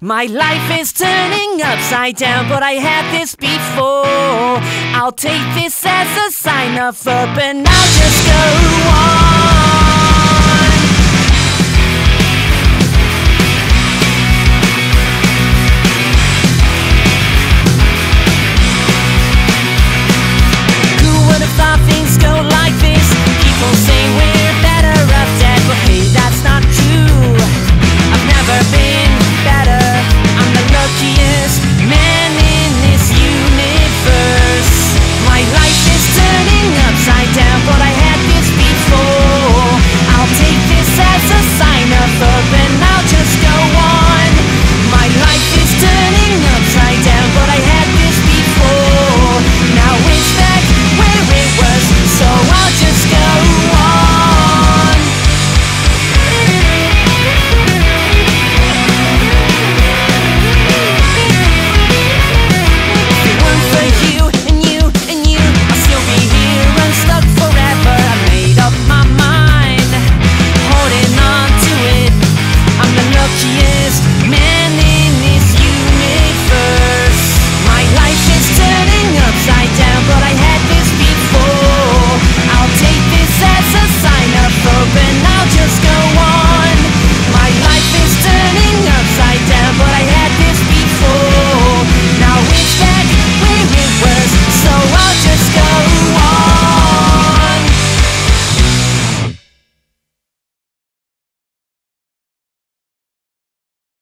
My life is turning upside down, but I had this before. I'll take this as a sign of hope, and I'll just go on.